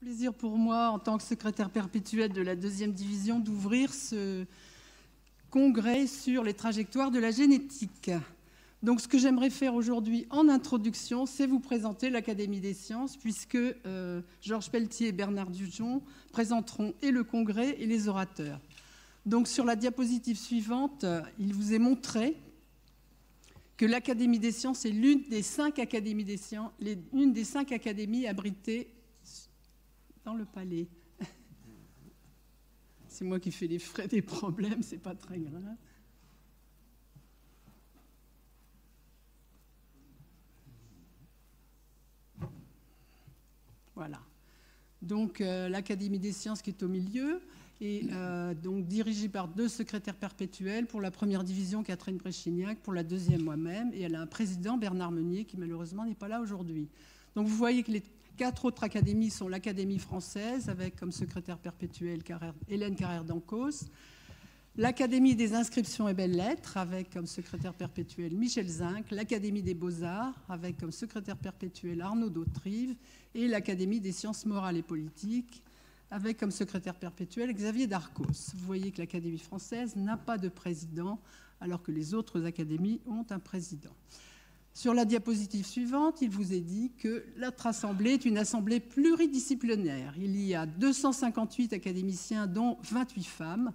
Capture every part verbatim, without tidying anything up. Plaisir pour moi, en tant que secrétaire perpétuelle de la deuxième division, d'ouvrir ce congrès sur les trajectoires de la génétique. Donc ce que j'aimerais faire aujourd'hui en introduction, c'est vous présenter l'Académie des sciences, puisque euh, Georges Pelletier et Bernard Dujon présenteront et le congrès et les orateurs. Donc sur la diapositive suivante, il vous est montré que l'Académie des sciences est l'une des cinq académies des sciences, l'une des cinq académies abritées dans le palais. C'est moi qui fais les frais des problèmes, c'est pas très grave. Voilà. Donc euh, l'Académie des sciences qui est au milieu et euh, donc dirigée par deux secrétaires perpétuels, pour la première division Catherine Bréchignac, pour la deuxième moi-même, et elle a un président, Bernard Meunier, qui malheureusement n'est pas là aujourd'hui. Donc vous voyez que les quatre autres académies sont l'Académie française, avec comme secrétaire perpétuelle Carrère, Hélène Carrère-Dancos, l'Académie des inscriptions et belles-lettres, avec comme secrétaire perpétuel Michel Zinc, l'Académie des beaux-arts, avec comme secrétaire perpétuel Arnaud d'Autrive, et l'Académie des sciences morales et politiques, avec comme secrétaire perpétuel Xavier d'Arcos. Vous voyez que l'Académie française n'a pas de président, alors que les autres académies ont un président. Sur la diapositive suivante, il vous est dit que notre assemblée est une assemblée pluridisciplinaire. Il y a deux cent cinquante-huit académiciens, dont vingt-huit femmes,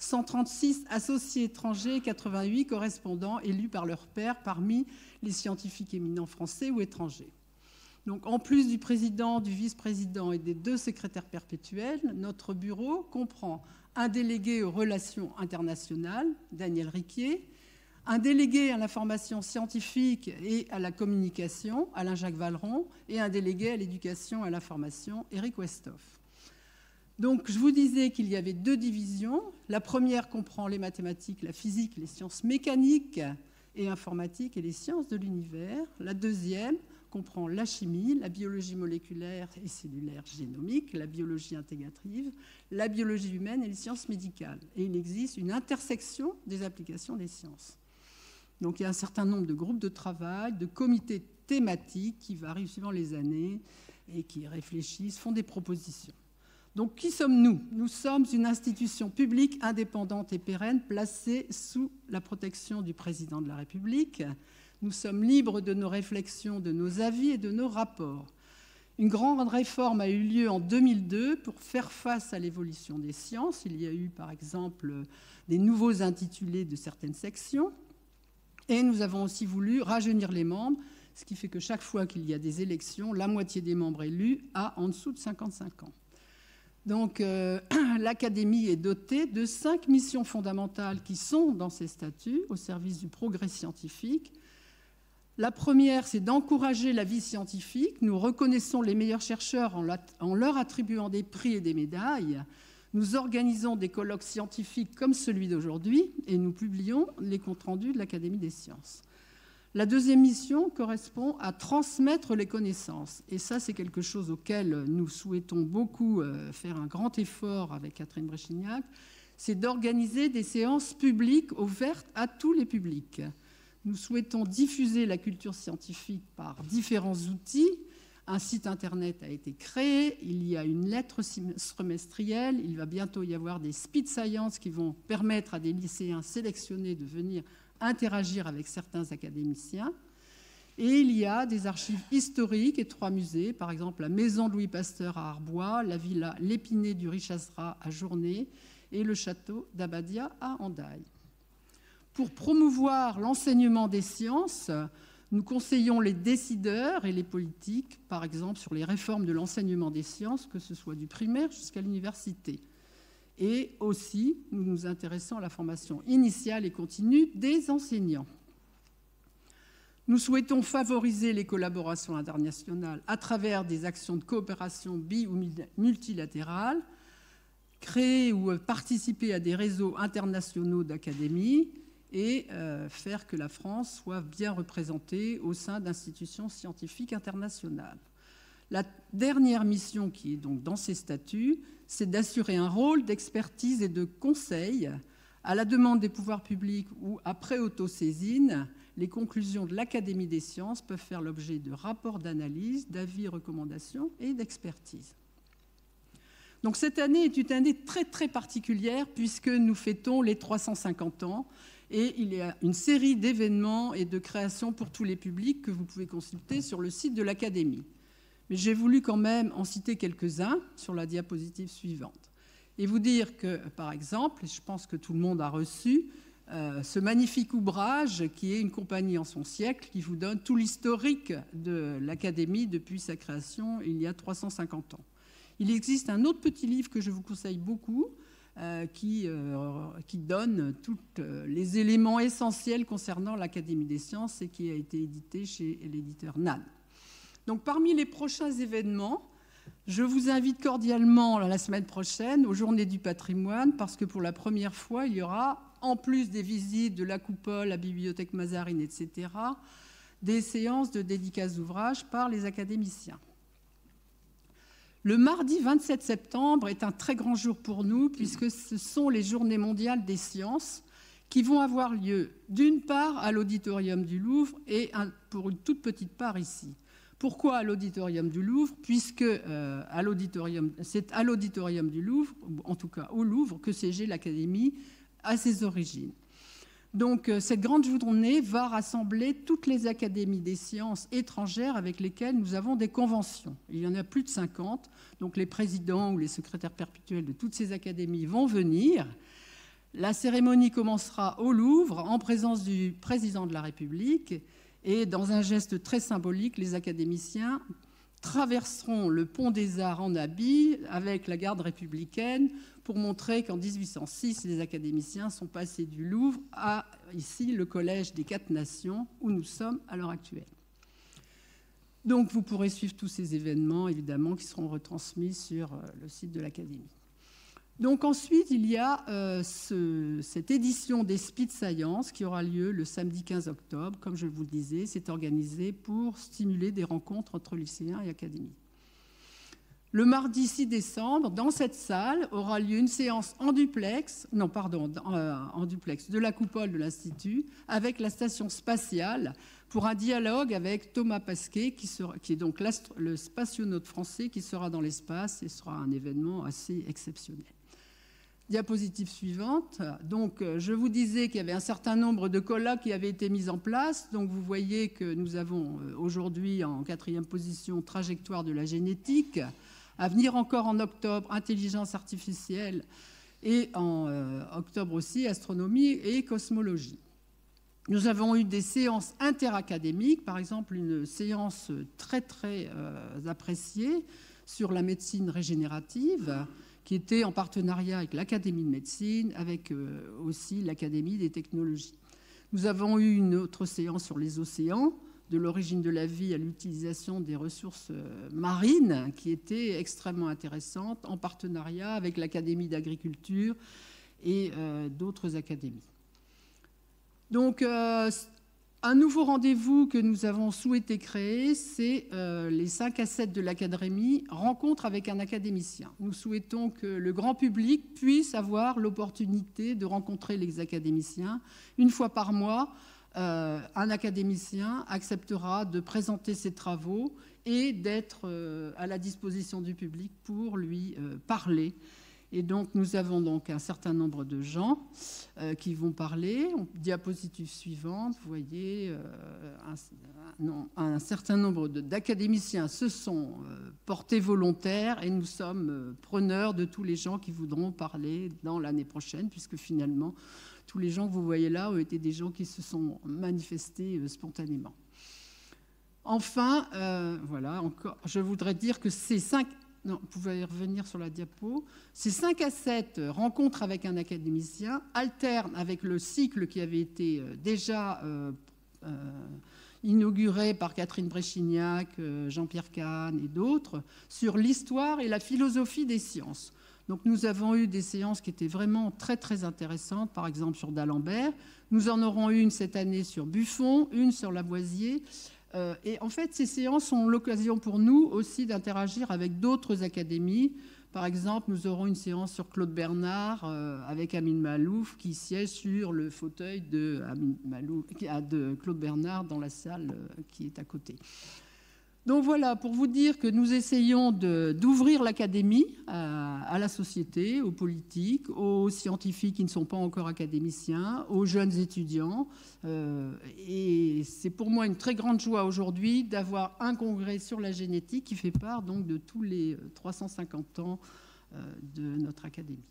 cent trente-six associés étrangers, quatre-vingt-huit correspondants élus par leurs pairs parmi les scientifiques éminents français ou étrangers. Donc, en plus du président, du vice-président et des deux secrétaires perpétuels, notre bureau comprend un délégué aux relations internationales, Daniel Riquier, un délégué à l'information scientifique et à la communication, Alain-Jacques Valeron, et un délégué à l'éducation et à la formation, Éric Westhoff. Donc, je vous disais qu'il y avait deux divisions. La première comprend les mathématiques, la physique, les sciences mécaniques et informatiques et les sciences de l'univers. La deuxième comprend la chimie, la biologie moléculaire et cellulaire génomique, la biologie intégrative, la biologie humaine et les sciences médicales. Et il existe une intersection des applications des sciences. Donc il y a un certain nombre de groupes de travail, de comités thématiques qui varient suivant les années et qui réfléchissent, font des propositions. Donc qui sommes-nous? Nous sommes une institution publique indépendante et pérenne placée sous la protection du président de la République. Nous sommes libres de nos réflexions, de nos avis et de nos rapports. Une grande réforme a eu lieu en deux mille deux pour faire face à l'évolution des sciences. Il y a eu par exemple des nouveaux intitulés de certaines sections. Et nous avons aussi voulu rajeunir les membres, ce qui fait que chaque fois qu'il y a des élections, la moitié des membres élus a en dessous de cinquante-cinq ans. Donc euh, l'Académie est dotée de cinq missions fondamentales qui sont dans ses statuts au service du progrès scientifique. La première, c'est d'encourager la vie scientifique. Nous reconnaissons les meilleurs chercheurs en, la, en leur attribuant des prix et des médailles. Nous organisons des colloques scientifiques comme celui d'aujourd'hui et nous publions les comptes rendus de l'Académie des sciences. La deuxième mission correspond à transmettre les connaissances. Et ça, c'est quelque chose auquel nous souhaitons beaucoup faire un grand effort avec Catherine Bréchignac. C'est d'organiser des séances publiques ouvertes à tous les publics. Nous souhaitons diffuser la culture scientifique par différents outils. Un site internet a été créé, il y a une lettre semestrielle, il va bientôt y avoir des speed science qui vont permettre à des lycéens sélectionnés de venir interagir avec certains académiciens. Et il y a des archives historiques et trois musées, par exemple la maison de Louis Pasteur à Arbois, la villa L'Épinay du Richasera à Journay et le château d'Abadia à Hendaye. Pour promouvoir l'enseignement des sciences, nous conseillons les décideurs et les politiques, par exemple, sur les réformes de l'enseignement des sciences, que ce soit du primaire jusqu'à l'université. Et aussi, nous nous intéressons à la formation initiale et continue des enseignants. Nous souhaitons favoriser les collaborations internationales à travers des actions de coopération bi- ou multilatérales, créer ou participer à des réseaux internationaux d'académies, et euh, faire que la France soit bien représentée au sein d'institutions scientifiques internationales. La dernière mission, qui est donc dans ces statuts, c'est d'assurer un rôle d'expertise et de conseil à la demande des pouvoirs publics ou après autosaisine. Les conclusions de l'Académie des sciences peuvent faire l'objet de rapports d'analyse, d'avis, recommandations et d'expertise. Donc cette année est une année très très particulière puisque nous fêtons les trois cent cinquante ans et il y a une série d'événements et de créations pour tous les publics que vous pouvez consulter sur le site de l'Académie. Mais j'ai voulu quand même en citer quelques-uns sur la diapositive suivante. Et vous dire que, par exemple, et je pense que tout le monde a reçu, euh, ce magnifique ouvrage qui est Une compagnie en son siècle, qui vous donne tout l'historique de l'Académie depuis sa création il y a trois cent cinquante ans. Il existe un autre petit livre que je vous conseille beaucoup, euh, qui, euh, qui donne tous euh, les éléments essentiels concernant l'Académie des sciences et qui a été édité chez l'éditeur Nan. Donc parmi les prochains événements, je vous invite cordialement la semaine prochaine aux Journées du patrimoine parce que pour la première fois, il y aura, en plus des visites de la coupole, la bibliothèque Mazarine, et cetera, des séances de dédicace d'ouvrages par les académiciens. Le mardi vingt-sept septembre est un très grand jour pour nous puisque ce sont les Journées mondiales des sciences qui vont avoir lieu d'une part à l'auditorium du Louvre et pour une toute petite part ici. Pourquoi à l'auditorium du Louvre? Puisque euh, à l'auditorium, c'est à l'auditorium du Louvre, en tout cas au Louvre, que siégeait l'Académie à ses origines. Donc euh, cette grande journée va rassembler toutes les académies des sciences étrangères avec lesquelles nous avons des conventions. Il y en a plus de cinquante, donc les présidents ou les secrétaires perpétuels de toutes ces académies vont venir. La cérémonie commencera au Louvre en présence du président de la République. Et dans un geste très symbolique, les académiciens traverseront le pont des Arts en habit avec la garde républicaine pour montrer qu'en mille huit cent six, les académiciens sont passés du Louvre à ici le Collège des Quatre Nations où nous sommes à l'heure actuelle. Donc vous pourrez suivre tous ces événements évidemment qui seront retransmis sur le site de l'Académie. Donc ensuite, il y a euh, ce, cette édition des Speed Science qui aura lieu le samedi quinze octobre. Comme je vous le disais, c'est organisé pour stimuler des rencontres entre lycéens et académies. Le mardi six décembre, dans cette salle, aura lieu une séance en duplex, non pardon, euh, en duplex de la coupole de l'Institut avec la station spatiale pour un dialogue avec Thomas Pasquet, qui, sera, qui est donc le spationaute français qui sera dans l'espace et sera un événement assez exceptionnel. Diapositive suivante. Donc, je vous disais qu'il y avait un certain nombre de colloques qui avaient été mis en place. Donc, vous voyez que nous avons aujourd'hui en quatrième position trajectoire de la génétique, à venir encore en octobre intelligence artificielle et en euh, octobre aussi astronomie et cosmologie. Nous avons eu des séances interacadémiques, par exemple une séance très très euh, appréciée sur la médecine régénérative, qui était en partenariat avec l'Académie de médecine, avec euh, aussi l'Académie des technologies. Nous avons eu une autre séance sur les océans, de l'origine de la vie à l'utilisation des ressources euh, marines, qui était extrêmement intéressante, en partenariat avec l'Académie d'agriculture et euh, d'autres académies. Donc, euh, un nouveau rendez-vous que nous avons souhaité créer, c'est euh, les cinq à sept de l'Académie, rencontre avec un académicien. Nous souhaitons que le grand public puisse avoir l'opportunité de rencontrer les académiciens. Une fois par mois, euh, un académicien acceptera de présenter ses travaux et d'être euh, à la disposition du public pour lui euh, parler. Et donc, nous avons donc un certain nombre de gens euh, qui vont parler. Diapositive suivante, vous voyez, euh, un, non, un certain nombre d'académiciens se sont euh, portés volontaires et nous sommes euh, preneurs de tous les gens qui voudront parler dans l'année prochaine, puisque finalement, tous les gens que vous voyez là ont été des gens qui se sont manifestés euh, spontanément. Enfin, euh, voilà, encore, je voudrais dire que ces cinq... Non, vous pouvez revenir sur la diapo. Ces cinq à sept rencontres avec un académicien alternent avec le cycle qui avait été déjà euh, euh, inauguré par Catherine Bréchignac, euh, Jean-Pierre Kahn et d'autres, sur l'histoire et la philosophie des sciences. Donc nous avons eu des séances qui étaient vraiment très très intéressantes, par exemple sur D'Alembert. Nous en aurons une cette année sur Buffon, une sur Lavoisier. Euh, et en fait, ces séances sont l'occasion pour nous aussi d'interagir avec d'autres académies. Par exemple, nous aurons une séance sur Claude Bernard euh, avec Amine Malouf qui siège sur le fauteuil de, Amine Malouf, de Claude Bernard dans la salle euh, qui est à côté. Donc voilà, pour vous dire que nous essayons d'ouvrir l'académie à, à la société, aux politiques, aux scientifiques qui ne sont pas encore académiciens, aux jeunes étudiants. Euh, et c'est pour moi une très grande joie aujourd'hui d'avoir un congrès sur la génétique qui fait part donc de tous les trois cent cinquante ans euh, de notre académie.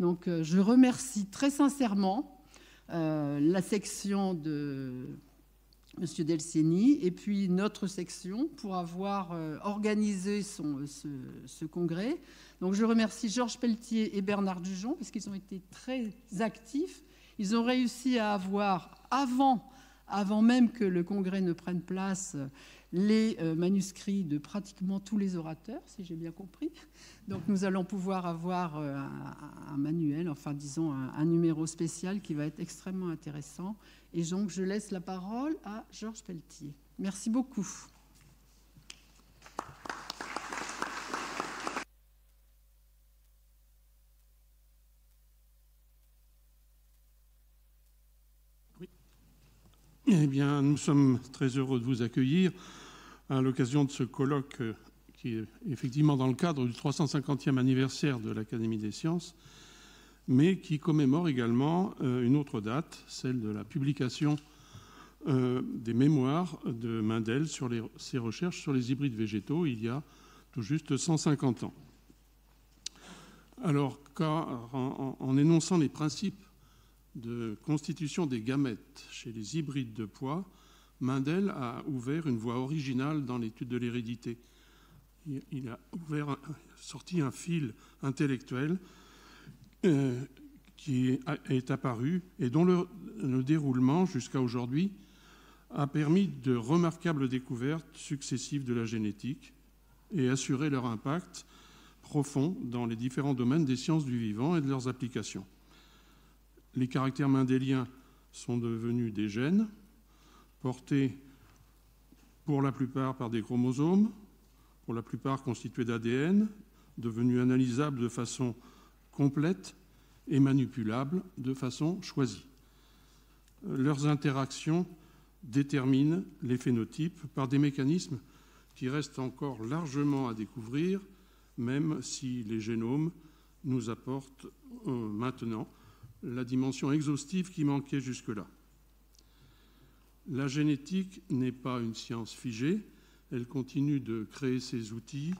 Donc euh, je remercie très sincèrement euh, la section de... Monsieur Delseny, et puis notre section pour avoir euh, organisé son, ce, ce congrès. Donc je remercie Georges Pelletier et Bernard Dujon parce qu'ils ont été très actifs. Ils ont réussi à avoir, avant, avant même que le congrès ne prenne place, les euh, manuscrits de pratiquement tous les orateurs, si j'ai bien compris. Donc nous allons pouvoir avoir euh, un, un manuel, enfin disons un, un numéro spécial qui va être extrêmement intéressant. Et donc, je laisse la parole à Georges Pelletier. Merci beaucoup. Oui. Eh bien, nous sommes très heureux de vous accueillir à l'occasion de ce colloque qui est effectivement dans le cadre du trois cent cinquantième anniversaire de l'Académie des sciences, mais qui commémore également une autre date, celle de la publication des mémoires de Mendel sur les, ses recherches sur les hybrides végétaux, il y a tout juste cent cinquante ans. Alors, car en, en énonçant les principes de constitution des gamètes chez les hybrides de poids, Mendel a ouvert une voie originale dans l'étude de l'hérédité. Il, il a ouvert, sorti un fil intellectuel Euh, qui est apparu et dont le, le déroulement jusqu'à aujourd'hui a permis de remarquables découvertes successives de la génétique et assuré leur impact profond dans les différents domaines des sciences du vivant et de leurs applications. Les caractères mendéliens sont devenus des gènes portés pour la plupart par des chromosomes, pour la plupart constitués d'A D N, devenus analysables de façon complète et manipulable de façon choisie. Leurs interactions déterminent les phénotypes par des mécanismes qui restent encore largement à découvrir, même si les génomes nous apportent euh, maintenant la dimension exhaustive qui manquait jusque-là. La génétique n'est pas une science figée, elle continue de créer ses outils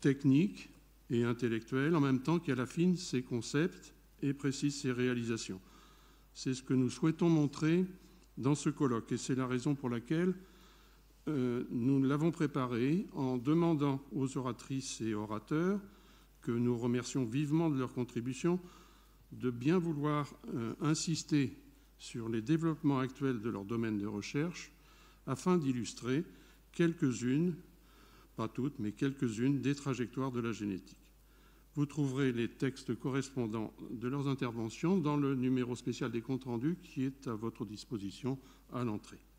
techniques et intellectuelle, en même temps qu'elle affine ses concepts et précise ses réalisations. C'est ce que nous souhaitons montrer dans ce colloque, et c'est la raison pour laquelle euh, nous l'avons préparé en demandant aux oratrices et orateurs, que nous remercions vivement de leur contribution, de bien vouloir euh, insister sur les développements actuels de leur domaine de recherche, afin d'illustrer quelques-unes, pas toutes, mais quelques-unes des trajectoires de la génétique. Vous trouverez les textes correspondants de leurs interventions dans le numéro spécial des comptes rendus qui est à votre disposition à l'entrée.